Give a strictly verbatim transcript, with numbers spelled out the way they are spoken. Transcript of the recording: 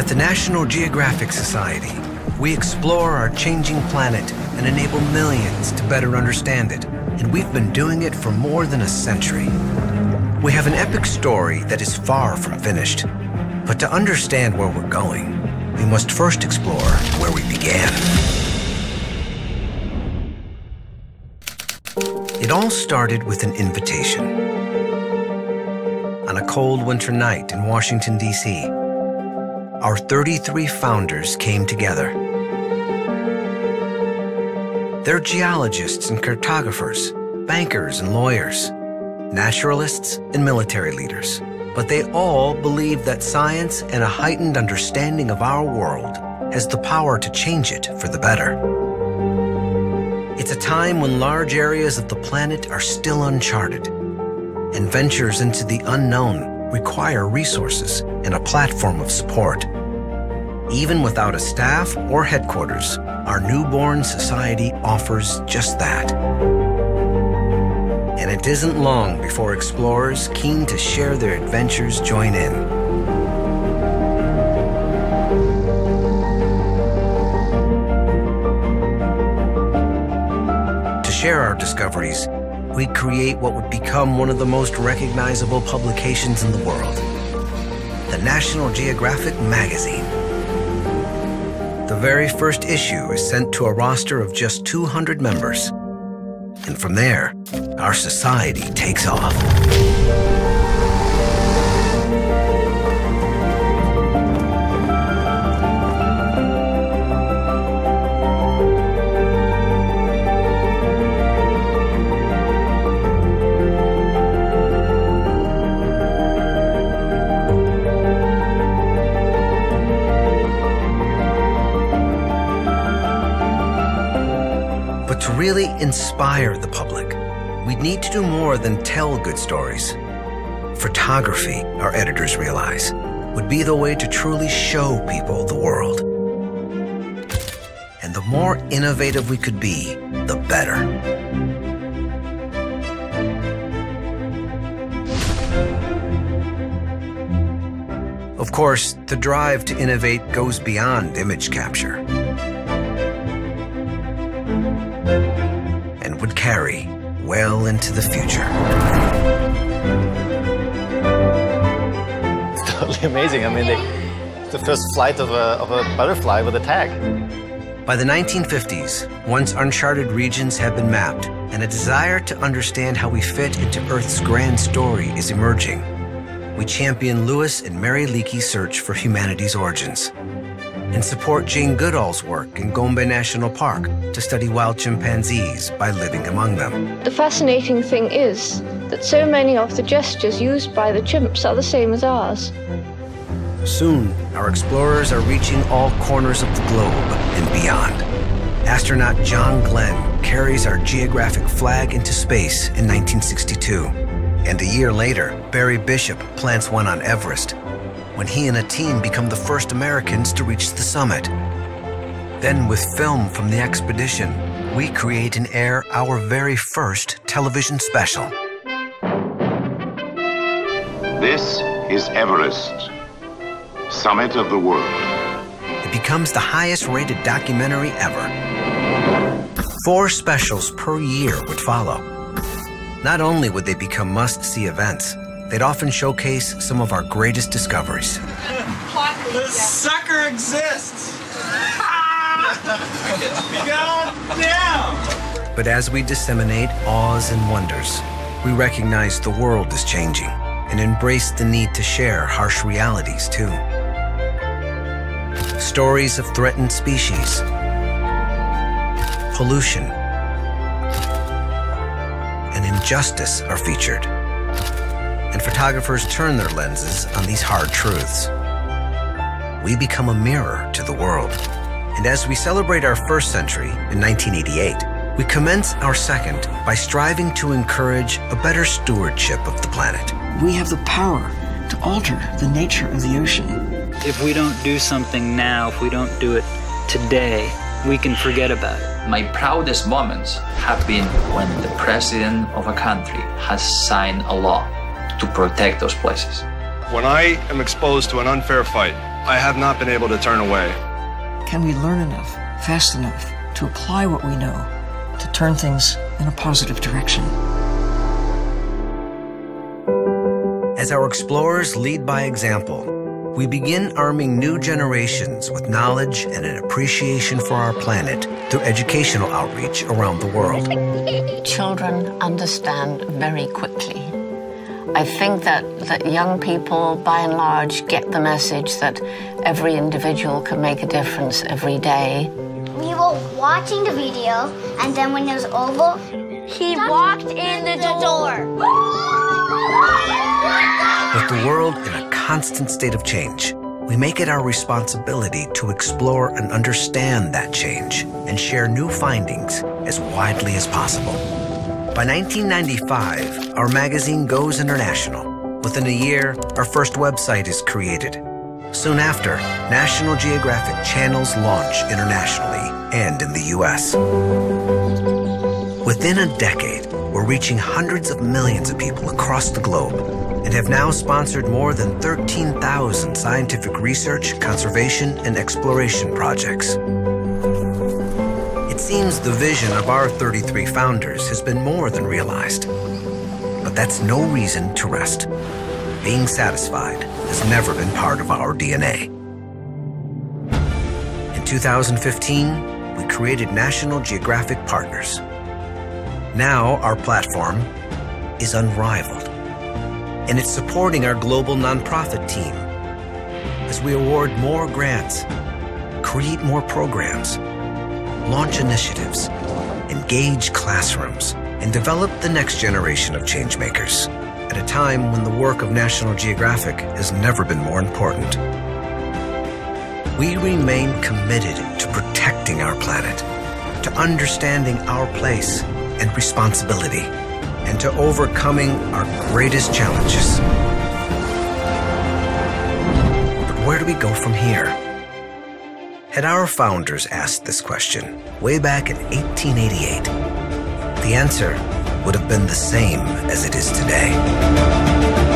At the National Geographic Society, we explore our changing planet and enable millions to better understand it, and we've been doing it for more than a century. We have an epic story that is far from finished, but to understand where we're going, we must first explore where we began. It all started with an invitation. On a cold winter night in Washington, D C, our thirty-three founders came together. They're geologists and cartographers, bankers and lawyers, naturalists and military leaders. But they all believe that science and a heightened understanding of our world has the power to change it for the better. It's a time when large areas of the planet are still uncharted, and ventures into the unknown require resources and a platform of support. Even without a staff or headquarters, our newborn society offers just that. And it isn't long before explorers keen to share their adventures join in. Share our discoveries, we create what would become one of the most recognizable publications in the world, the National Geographic magazine. The very first issue is sent to a roster of just two hundred members, and from there, our society takes off. To really inspire the public, we need to do more than tell good stories. Photography, our editors realize, would be the way to truly show people the world. And the more innovative we could be, the better. Of course, the drive to innovate goes beyond image capture, and would carry well into the future. It's totally amazing. I mean, they, it's the first flight of a, of a butterfly with a tag. By the nineteen fifties, once uncharted regions have been mapped, and a desire to understand how we fit into Earth's grand story is emerging. We champion Louis and Mary Leakey's search for humanity's origins, and support Jane Goodall's work in Gombe National Park to study wild chimpanzees by living among them. The fascinating thing is that so many of the gestures used by the chimps are the same as ours. Soon, our explorers are reaching all corners of the globe and beyond. Astronaut John Glenn carries our geographic flag into space in nineteen sixty-two. And a year later, Barry Bishop plants one on Everest, when he and a team become the first Americans to reach the summit. Then, with film from the expedition, we create and air our very first television special. This is Everest, summit of the world. It becomes the highest-rated documentary ever. Four specials per year would follow. Not only would they become must-see events, they'd often showcase some of our greatest discoveries. The sucker exists! Goddamn! But as we disseminate awes and wonders, we recognize the world is changing and embrace the need to share harsh realities too. Stories of threatened species, pollution, and injustice are featured. And photographers turn their lenses on these hard truths. We become a mirror to the world. And as we celebrate our first century in nineteen eighty-eight, we commence our second by striving to encourage a better stewardship of the planet. We have the power to alter the nature of the ocean. If we don't do something now, if we don't do it today, we can forget about it. My proudest moments have been when the president of a country has signed a law to protect those places. When I am exposed to an unfair fight, I have not been able to turn away. Can we learn enough, fast enough, to apply what we know, to turn things in a positive direction? As our explorers lead by example, we begin arming new generations with knowledge and an appreciation for our planet through educational outreach around the world. Children understand very quickly. I think that, that young people, by and large, get the message that every individual can make a difference every day. We were watching the video, and then when it was over, he walked in the door. With the world in a constant state of change, we make it our responsibility to explore and understand that change and share new findings as widely as possible. By nineteen ninety-five, our magazine goes international. Within a year, our first website is created. Soon after, National Geographic channels launch internationally and in the U S Within a decade, we're reaching hundreds of millions of people across the globe and have now sponsored more than thirteen thousand scientific research, conservation, and exploration projects. It seems the vision of our thirty-three founders has been more than realized. But that's no reason to rest. Being satisfied has never been part of our D N A. In two thousand fifteen, we created National Geographic Partners. Now our platform is unrivaled, and it's supporting our global nonprofit team as we award more grants, create more programs, launch initiatives, engage classrooms, and develop the next generation of changemakers at a time when the work of National Geographic has never been more important. We remain committed to protecting our planet, to understanding our place and responsibility, and to overcoming our greatest challenges. But where do we go from here? Had our founders asked this question way back in eighteen eighty-eight, the answer would have been the same as it is today.